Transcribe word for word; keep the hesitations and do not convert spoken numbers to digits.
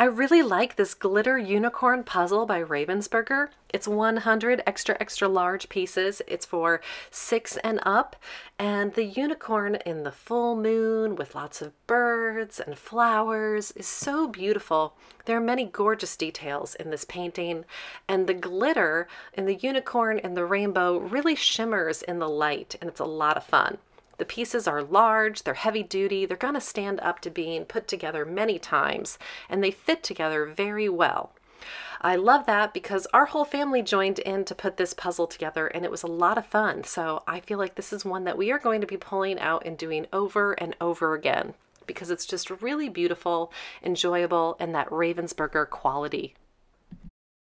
I really like this glitter unicorn puzzle by Ravensburger. It's one hundred extra extra large pieces. It's for six and up, and the unicorn in the full moon with lots of birds and flowers is so beautiful. There are many gorgeous details in this painting, and the glitter in the unicorn and the rainbow really shimmers in the light, and it's a lot of fun. The pieces are large, they're heavy duty, they're going to stand up to being put together many times, and they fit together very well. I love that because our whole family joined in to put this puzzle together, and it was a lot of fun. So I feel like this is one that we are going to be pulling out and doing over and over again because it's just really beautiful, enjoyable, and that Ravensburger quality.